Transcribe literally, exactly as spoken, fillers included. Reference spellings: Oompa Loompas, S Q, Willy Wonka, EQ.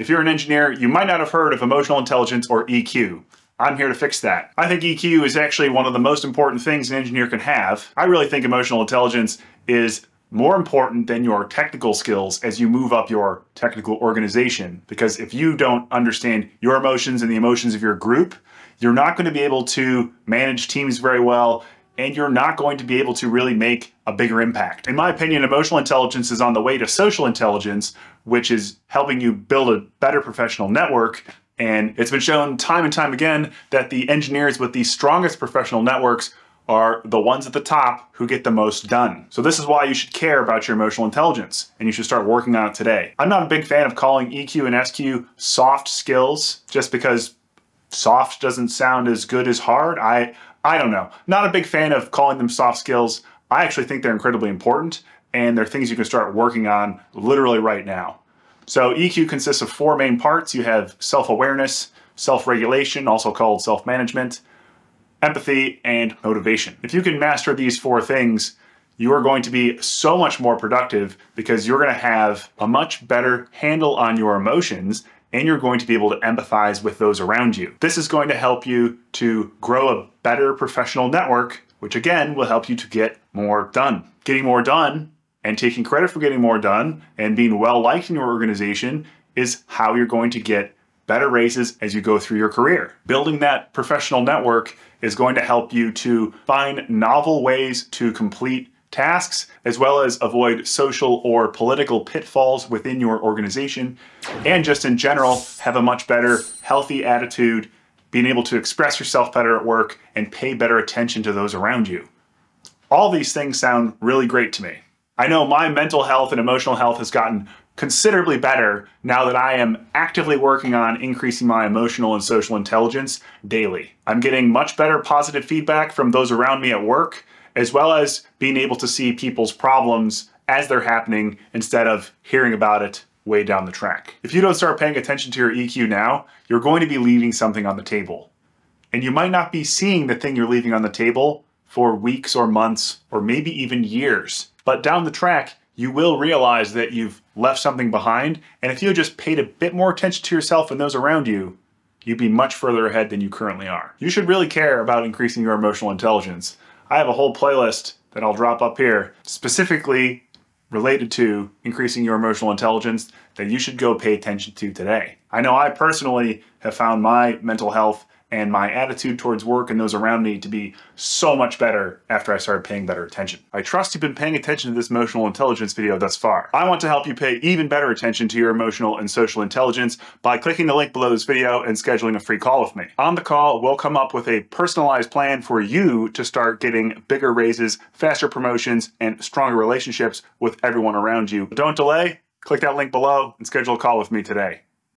If you're an engineer, you might not have heard of emotional intelligence or E Q. I'm here to fix that. I think E Q is actually one of the most important things an engineer can have. I really think emotional intelligence is more important than your technical skills as you move up your technical organization. Because if you don't understand your emotions and the emotions of your group, you're not going to be able to manage teams very well, and you're not going to be able to really make a bigger impact. In my opinion, emotional intelligence is on the way to social intelligence, which is helping you build a better professional network. And it's been shown time and time again that the engineers with the strongest professional networks are the ones at the top who get the most done. So this is why you should care about your emotional intelligence, and you should start working on it today. I'm not a big fan of calling E Q and S Q soft skills, just because soft doesn't sound as good as hard. I, I don't know. Not a big fan of calling them soft skills. I actually think they're incredibly important, and they're things you can start working on literally right now. So E Q consists of four main parts. You have self-awareness, self-regulation, also called self-management, empathy, and motivation. If you can master these four things, you are going to be so much more productive because you're going to have a much better handle on your emotions, and you're going to be able to empathize with those around you. This is going to help you to grow a better professional network, which again will help you to get more done. Getting more done and taking credit for getting more done and being well-liked in your organization is how you're going to get better raises as you go through your career. Building that professional network is going to help you to find novel ways to complete tasks, as well as avoid social or political pitfalls within your organization, and just in general, have a much better, healthy attitude, being able to express yourself better at work, and pay better attention to those around you. All these things sound really great to me. I know my mental health and emotional health has gotten considerably better now that I am actively working on increasing my emotional and social intelligence daily. I'm getting much better positive feedback from those around me at work, as well as being able to see people's problems as they're happening instead of hearing about it way down the track. If you don't start paying attention to your E Q now, you're going to be leaving something on the table. And you might not be seeing the thing you're leaving on the table for weeks or months or maybe even years. But down the track, you will realize that you've left something behind. And if you just paid a bit more attention to yourself and those around you, you'd be much further ahead than you currently are. You should really care about increasing your emotional intelligence. I have a whole playlist that I'll drop up here specifically related to increasing your emotional intelligence that you should go pay attention to today. I know I personally have found my mental health and my attitude towards work and those around me to be so much better after I started paying better attention. I trust you've been paying attention to this emotional intelligence video thus far. I want to help you pay even better attention to your emotional and social intelligence by clicking the link below this video and scheduling a free call with me. On the call, we'll come up with a personalized plan for you to start getting bigger raises, faster promotions, and stronger relationships with everyone around you. Don't delay, click that link below and schedule a call with me today.